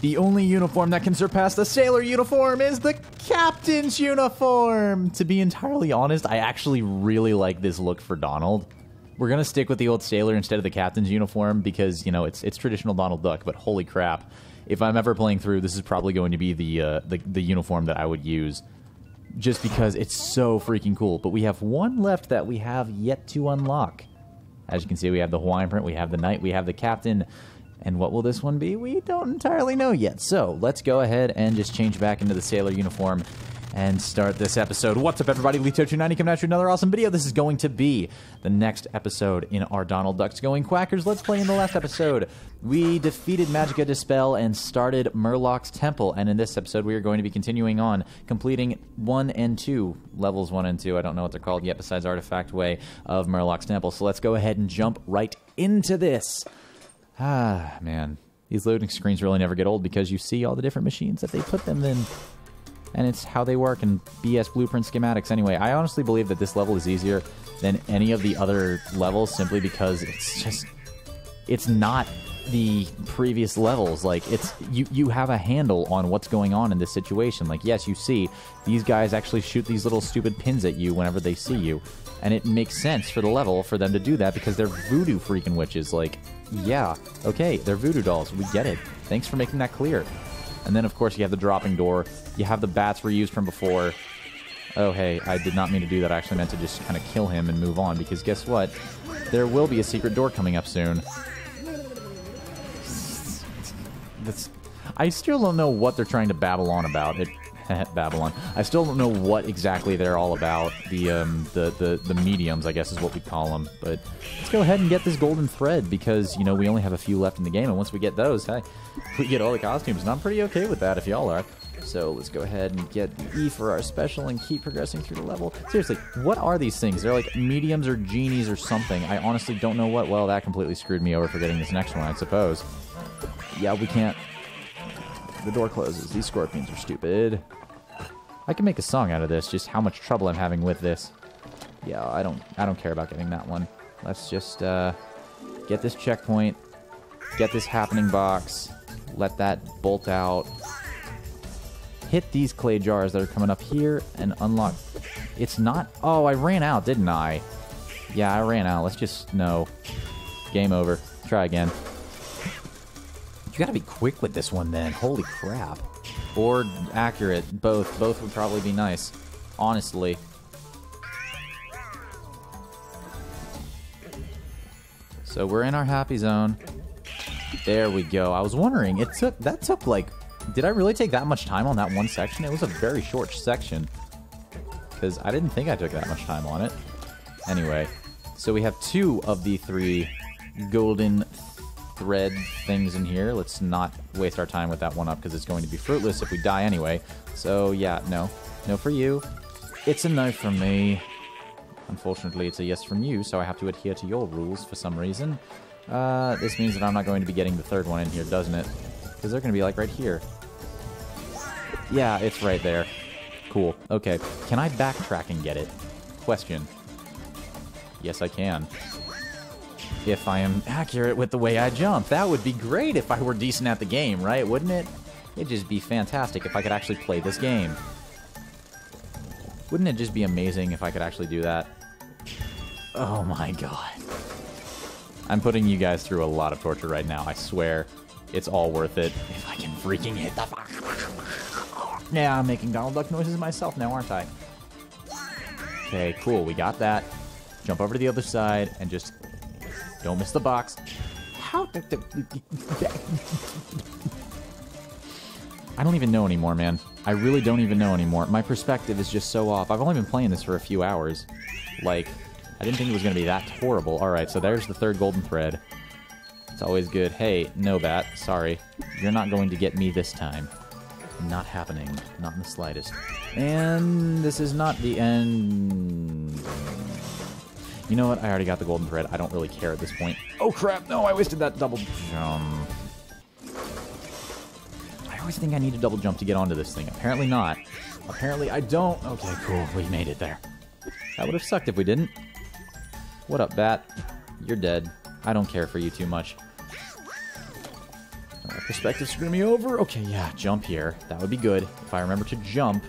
The only uniform that can surpass the sailor uniform is the captain's uniform. To be entirely honest, I actually really like this look for Donald. We're going to stick with the old sailor instead of the captain's uniform because, you know, it's traditional Donald Duck, but holy crap. If I'm ever playing through, this is probably going to be the uniform that I would use just because it's so freaking cool. But we have one left that we have yet to unlock. As you can see, we have the Hawaiian print, we have the knight, we have the captain, and what will this one be? We don't entirely know yet. So let's go ahead and just change back into the sailor uniform and start this episode. What's up, everybody? Lito290 coming at you with another awesome video. This is going to be the next episode in our Donald Duck's Going Quackers Let's Play. In the last episode, we defeated Magica's Spell and started Merlock's Temple. And in this episode, we are going to be continuing on, completing 1 and 2, levels 1 and 2. I don't know what they're called yet besides Artifact Way of Merlock's Temple. So let's go ahead and jump right into this. Ah, man. These loading screens really never get old because you see all the different machines that they put them in. And it's how they work and BS blueprint schematics. Anyway, I honestly believe that this level is easier than any of the other levels simply because it's just... it's not the previous levels. Like, it's... you have a handle on what's going on in this situation. Like, yes, you see, these guys actually shoot these little stupid pins at you whenever they see you. And it makes sense for the level for them to do that because they're voodoo freaking witches. Like, yeah, okay, they're voodoo dolls. We get it. Thanks for making that clear. And then, of course, you have the dropping door. You have the bats reused from before. Oh, hey, I did not mean to do that. I actually meant to just kind of kill him and move on, because guess what? There will be a secret door coming up soon. I still don't know what they're trying to babble on about. Babylon. I still don't know what exactly they're all about. The mediums, I guess, is what we call them. But let's go ahead and get this golden thread because, you know, we only have a few left in the game. And once we get those, hey, we get all the costumes. And I'm pretty okay with that if y'all are. So let's go ahead and get the E for our special and keep progressing through the level. Seriously, what are these things? They're like mediums or genies or something. I honestly don't know what. Well, that completely screwed me over for getting this next one, I suppose. Yeah, we can't. The door closes. These scorpions are stupid. I can make a song out of this, just how much trouble I'm having with this. Yeah, I don't care about getting that one. Let's just get this checkpoint, get this happening box, let that bolt out, hit these clay jars that are coming up here, and unlock. It's not... oh, I ran out, didn't I? Yeah, I ran out. Let's just... no. Game over. Try again. You gotta be quick with this one then. Holy crap. Or accurate. Both. Both would probably be nice. Honestly. So we're in our happy zone. There we go. I was wondering, it took... that took like... did I really take that much time on that one section? It was a very short section. Because I didn't think I took that much time on it. Anyway. So we have 2 of the 3 golden thread things in here. Let's not waste our time with that one up because it's going to be fruitless if we die anyway. So yeah, no. No for you. It's a no from me. Unfortunately, it's a yes from you, so I have to adhere to your rules for some reason. This means that I'm not going to be getting the third one in here, doesn't it? Because they're going to be like right here. Yeah, it's right there. Cool. Okay. Can I backtrack and get it? Question. Yes, I can. If I am accurate with the way I jump. That would be great if I were decent at the game, right? Wouldn't it? It'd just be fantastic if I could actually play this game. Wouldn't it just be amazing if I could actually do that? Oh my god. I'm putting you guys through a lot of torture right now, I swear. It's all worth it. If I can freaking hit the fuck. Yeah, I'm making Donald Duck noises myself now, aren't I? Okay, cool. We got that. Jump over to the other side and just... don't miss the box. How? I don't even know anymore, man. I really don't even know anymore. My perspective is just so off. I've only been playing this for a few hours. Like, I didn't think it was going to be that horrible. All right, so there's the third golden thread. It's always good. Hey, no bat. Sorry. You're not going to get me this time. Not happening. Not in the slightest. And this is not the end... you know what? I already got the golden thread. I don't really care at this point. Oh, crap. No, I wasted that double jump. I always think I need a double jump to get onto this thing. Apparently not. Apparently I don't. Okay, cool. We made it there. That would have sucked if we didn't. What up, bat? You're dead. I don't care for you too much. Perspectives are going to be over. Okay, yeah, jump here. That would be good if I remember to jump.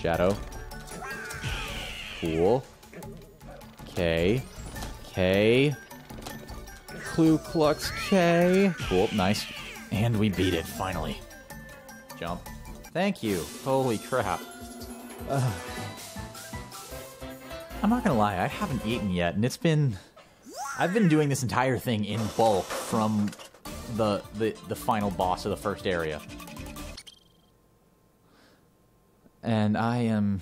Shadow. Cool. Okay. Okay. Ku Klux K. Cool, nice. And we beat it, finally. Jump. Thank you. Holy crap. Ugh. I'm not gonna lie, I haven't eaten yet, and it's been... I've been doing this entire thing in bulk from the final boss of the first area. And I am...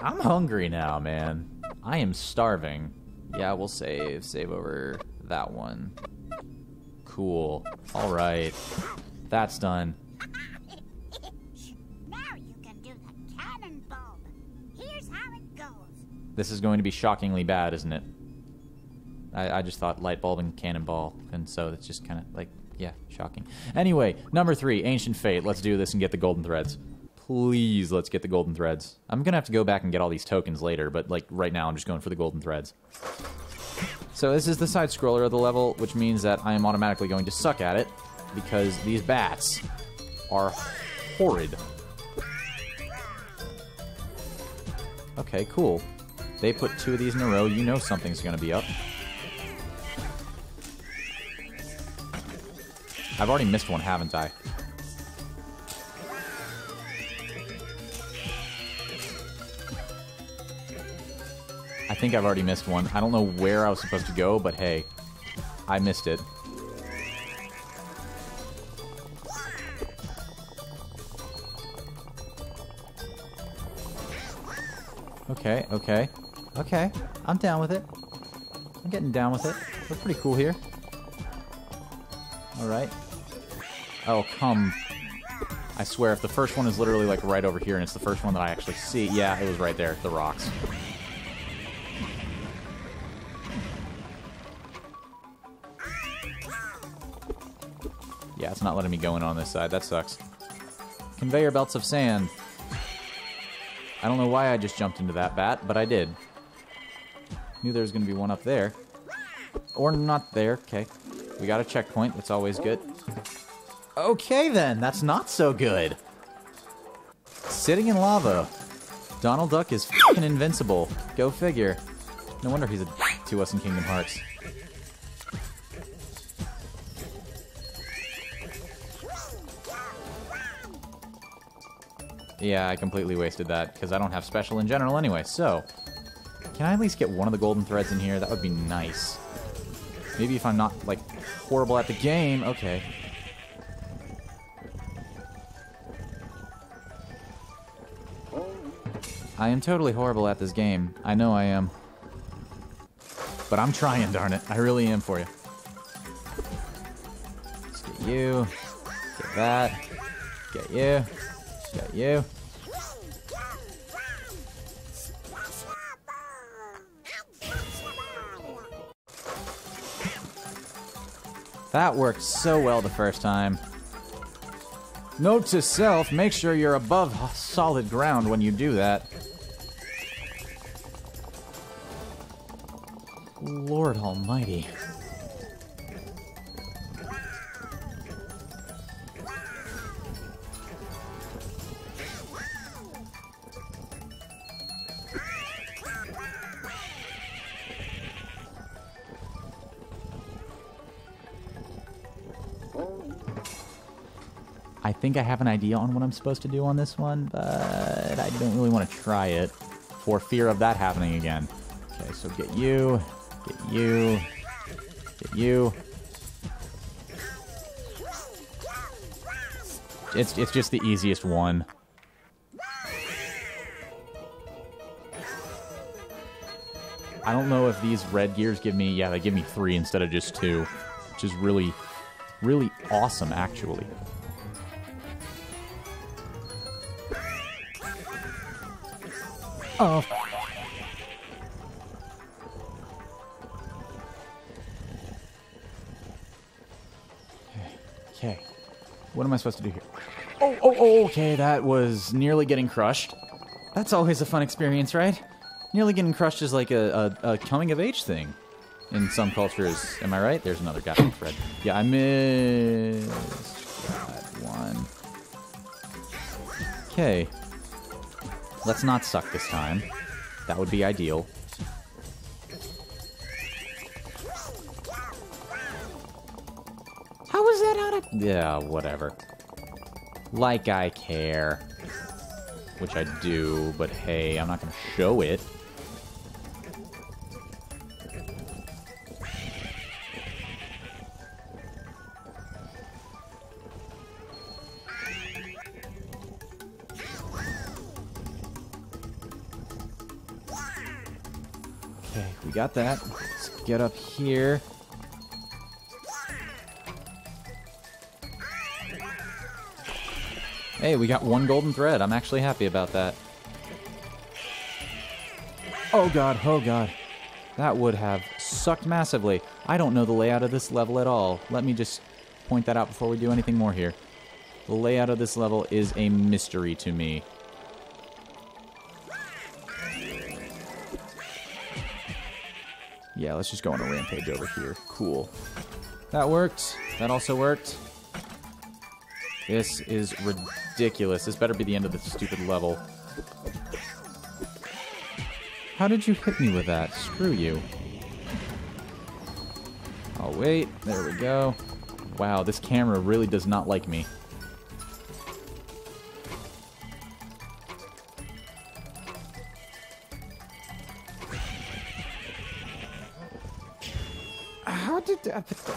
I'm hungry now, man. I am starving. Yeah, we'll save. Save over that one. Cool. Alright. That's done. Now you can do the cannon bulb. Here's how it goes. This is going to be shockingly bad, isn't it? I just thought light bulb and cannonball, and so it's just kind of like, yeah, shocking. Anyway, number 3, Ancient Fate. Let's do this and get the golden threads. Please, let's get the golden threads. I'm gonna have to go back and get all these tokens later, but like right now I'm just going for the golden threads. So this is the side scroller of the level, which means that I am automatically going to suck at it because these bats are horrid. Okay, cool. They put 2 of these in a row. You know something's gonna be up. I've already missed one, haven't I? I think I've already missed one. I don't know where I was supposed to go, but hey, I missed it. Okay, okay, okay. I'm down with it. I'm getting down with it. We're pretty cool here. All right. Oh, come. I swear, if the first one is literally like right over here and it's the first one that I actually see, yeah, it was right there, the rocks. Yeah, it's not letting me go in on this side. That sucks. Conveyor belts of sand. I don't know why I just jumped into that bat, but I did. Knew there was going to be one up there. Or not there. Okay. We got a checkpoint. That's always good. Okay, then. That's not so good. Sitting in lava. Donald Duck is f***ing invincible. Go figure. No wonder he's a dick to us in Kingdom Hearts. Yeah, I completely wasted that, because I don't have special in general anyway, so... Can I at least get one of the golden threads in here? That would be nice. Maybe if I'm not, like, horrible at the game. Okay. I am totally horrible at this game. I know I am. But I'm trying, darn it. I really am for you. Let's get you. Get that. Get you. Got you. That worked so well the first time. Note to self, make sure you're above solid ground when you do that. Lord almighty. I think I have an idea on what I'm supposed to do on this one, but I don't really want to try it for fear of that happening again. Okay, so get you, get you, get you. It's just the easiest one. I don't know if these red gears give me... Yeah, they give me 3 instead of just 2, which is really, really awesome, actually. Oh. Okay. What am I supposed to do here? Oh, okay, that was nearly getting crushed. That's always a fun experience, right? Nearly getting crushed is like a coming-of-age thing. in some cultures. Am I right? There's another guy, Fred. Yeah, I missed that one. Okay. Let's not suck this time. That would be ideal. How was that out of... Yeah, whatever. Like I care. Which I do, but hey, I'm not going to show it. Got that. Let's get up here. Hey, we got one golden thread. I'm actually happy about that. Oh god, oh god. That would have sucked massively. I don't know the layout of this level at all. Let me just point that out before we do anything more here. The layout of this level is a mystery to me. Yeah, let's just go on a rampage over here. Cool. That worked. That also worked. This is ridiculous. This better be the end of the stupid level. How did you hit me with that? Screw you. Oh, wait. There we go. Wow, this camera really does not like me.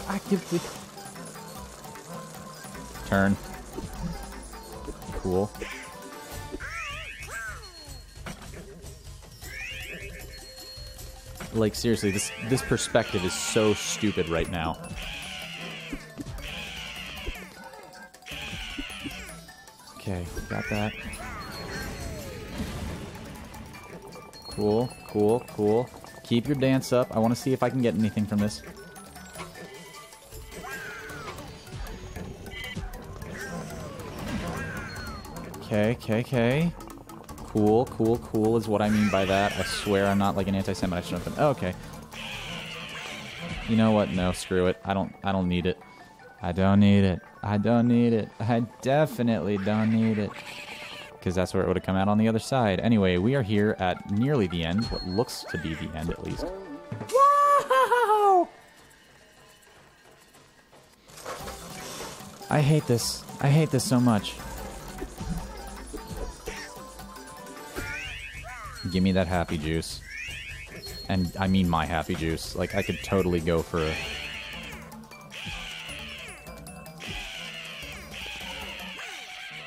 I give the turn. Cool. Like seriously, this perspective is so stupid right now. Okay, got that. Cool, cool, cool. Keep your dance up. I want to see if I can get anything from this. Okay, okay, okay. Cool, cool, cool is what I mean by that. I swear I'm not like an anti-Semite. I shouldn't have been. Oh, okay. You know what? No, screw it. I don't need it. I don't need it. I don't need it. I definitely don't need it. Because that's where it would have come out on the other side. Anyway, we are here at nearly the end. What looks to be the end, at least. Wow! I hate this. I hate this so much. Give me that happy juice. And I mean my happy juice. Like, I could totally go for a...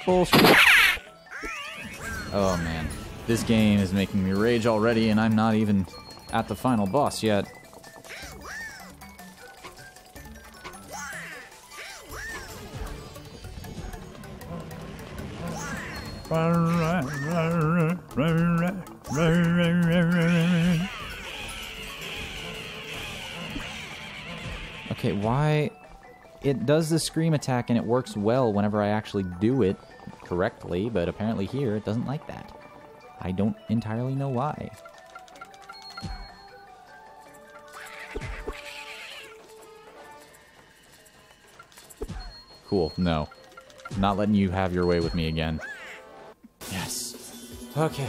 Bullshit. Oh, man. This game is making me rage already, and I'm not even at the final boss yet. Okay, why... It does the scream attack and it works well whenever I actually do it correctly, but apparently here it doesn't like that. I don't entirely know why. Cool, no. I'm not letting you have your way with me again. Yes. Okay.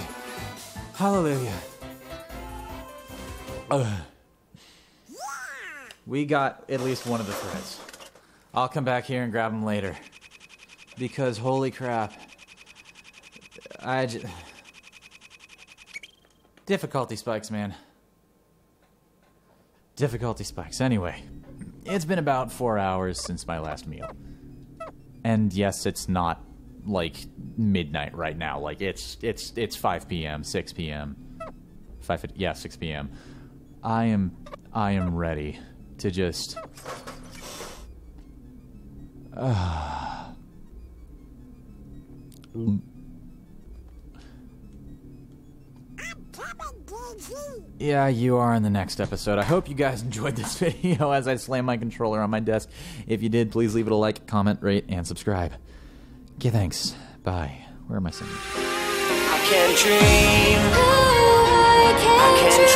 Hallelujah. Ugh. We got at least one of the threads. I'll come back here and grab them later. Because holy crap. I just... Difficulty spikes, man. Difficulty spikes. Anyway, it's been about 4 hours since my last meal. And yes, it's not like midnight right now. Like it's 5 p.m., 6 p.m. 5 yeah, 6 p.m. I am ready to just yeah, you are in the next episode. I hope you guys enjoyed this video as I slam my controller on my desk. If you did, please leave it a like, comment, rate, and subscribe. Okay, thanks. Bye. Where am I singing? I can't dream. I can't dream.